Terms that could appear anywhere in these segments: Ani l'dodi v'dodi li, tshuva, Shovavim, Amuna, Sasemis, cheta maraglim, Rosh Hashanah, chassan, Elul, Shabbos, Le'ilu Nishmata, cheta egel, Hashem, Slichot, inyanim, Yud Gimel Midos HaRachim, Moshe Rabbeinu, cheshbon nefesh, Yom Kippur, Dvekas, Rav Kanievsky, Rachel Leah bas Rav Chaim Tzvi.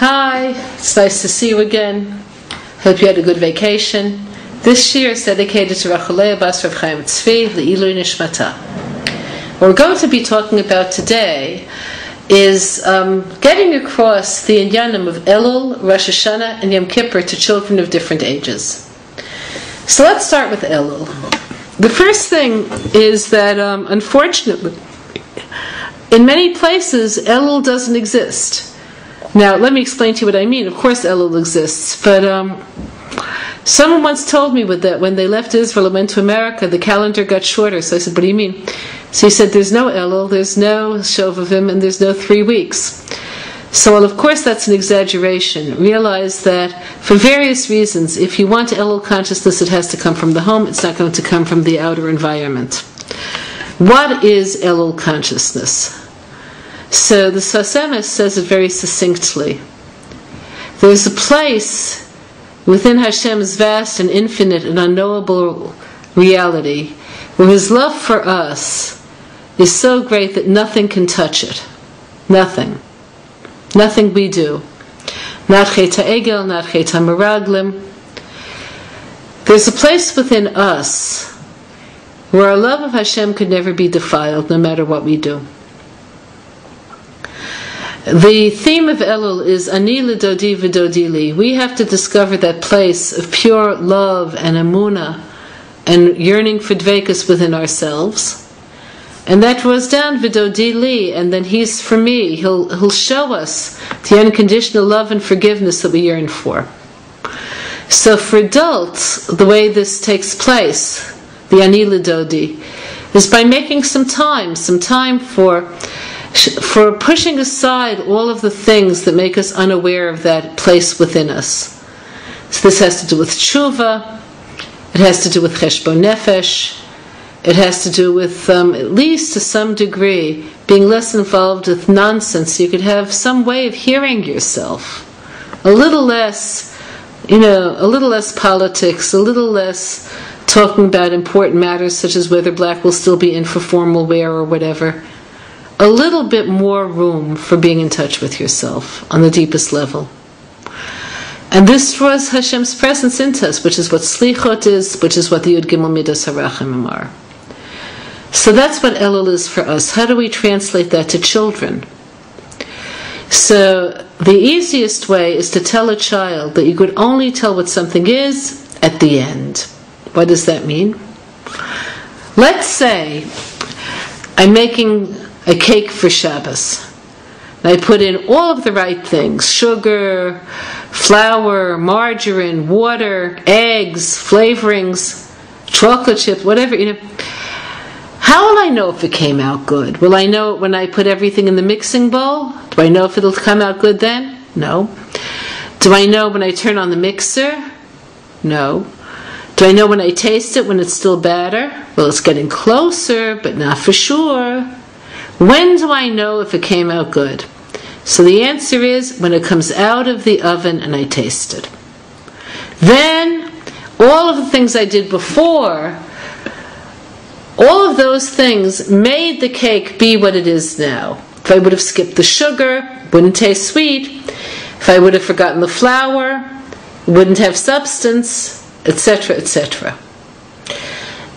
Hi, it's nice to see you again. Hope you had a good vacation. This year is dedicated to Rachel Leah bas Rav Chaim Tzvi, Le'ilu Nishmata. What we're going to be talking about today is getting across the inyanim of Elul, Rosh Hashanah, and Yom Kippur to children of different ages. So let's start with Elul. The first thing is that, unfortunately, in many places, Elul doesn't exist. Now, let me explain to you what I mean. Of course, Elul exists, but someone once told me that when they left Israel and went to America, the calendar got shorter. So I said, "What do you mean?" So he said, "There's no Elul, there's no Shovavim, and there's no 3 weeks." So, well, of course, that's an exaggeration. Realize that for various reasons, if you want Elul consciousness, it has to come from the home. It's not going to come from the outer environment. What is Elul consciousness? So the Sasemis says it very succinctly. There's a place within Hashem's vast and infinite and unknowable reality where His love for us is so great that nothing can touch it. Nothing. Nothing we do. Not cheta egel, not cheta maraglim. There's a place within us where our love of Hashem could never be defiled, no matter what we do. The theme of Elul is Ani l'dodi v'dodi li. We have to discover that place of pure love and Amuna and yearning for Dvekas within ourselves. And that was down v'dodi li, and then He's for me. He'll show us the unconditional love and forgiveness that we yearn for. So for adults, the way this takes place, the Ani l'dodi, is by making some time for pushing aside all of the things that make us unaware of that place within us. So this has to do with tshuva, it has to do with cheshbon nefesh, it has to do with, at least to some degree, being less involved with nonsense. You could have some way of hearing yourself. A little less, a little less politics, a little less talking about important matters such as whether black will still be in for formal wear or whatever. A little bit more room for being in touch with yourself on the deepest level. And this draws Hashem's presence into us, which is what Slichot is, which is what the Yud Gimel Midos HaRachim are. So that's what Elul is for us. How do we translate that to children? So the easiest way is to tell a child that you could only tell what something is at the end. What does that mean? Let's say I'm making a cake for Shabbos. I put in all of the right things: sugar, flour, margarine, water, eggs, flavorings, chocolate chip, whatever. How will I know if it came out good? Will I know it when I put everything in the mixing bowl? Do I know if it'll come out good then? No. Do I know when I turn on the mixer? No. Do I know when I taste it when it's still batter? Well, it's getting closer, but not for sure. When do I know if it came out good? So the answer is when it comes out of the oven and I taste it. Then all of the things I did before, all of those things made the cake be what it is now. If I would have skipped the sugar, it wouldn't taste sweet. If I would have forgotten the flour, it wouldn't have substance, etc., etc.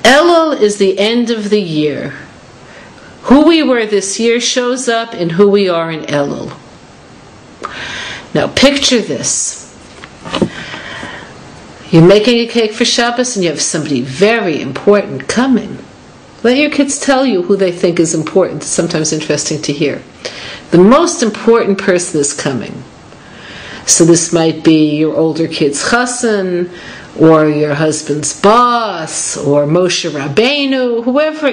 Elul is the end of the year. Who we were this year shows up in who we are in Elul. Now picture this. You're making a cake for Shabbos and you have somebody very important coming. Let your kids tell you who they think is important. It's sometimes interesting to hear. The most important person is coming. So this might be your older kid's chassan, or your husband's boss, or Moshe Rabbeinu, whoever,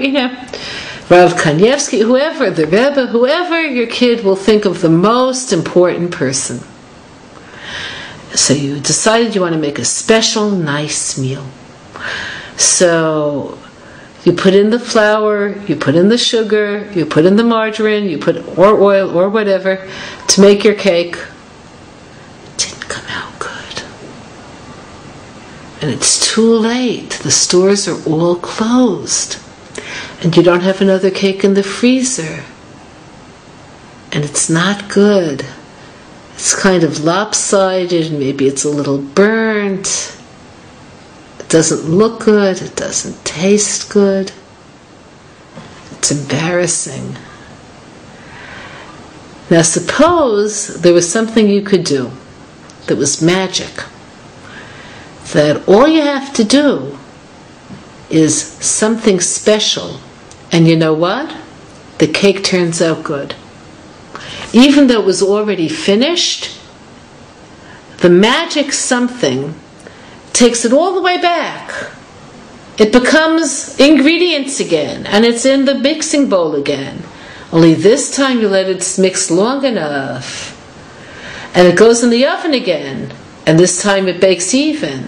Rav Kanievsky, whoever, the Rebbe, whoever your kid will think of the most important person. So you decided you want to make a special, nice meal. So you put in the flour, you put in the sugar, you put in the margarine, you put or oil or whatever to make your cake. It didn't come out good. And it's too late. The stores are all closed. And you don't have another cake in the freezer. And it's not good. it's kind of lopsided, maybe it's a little burnt, it doesn't look good, it doesn't taste good, it's embarrassing. Now suppose there was something you could do that was magic, that all you have to do is something special, and you know what? The cake turns out good. Even though it was already finished, the magic something takes it all the way back. It becomes ingredients again, and it's in the mixing bowl again. Only this time you let it mix long enough, and it goes in the oven again, and this time it bakes even.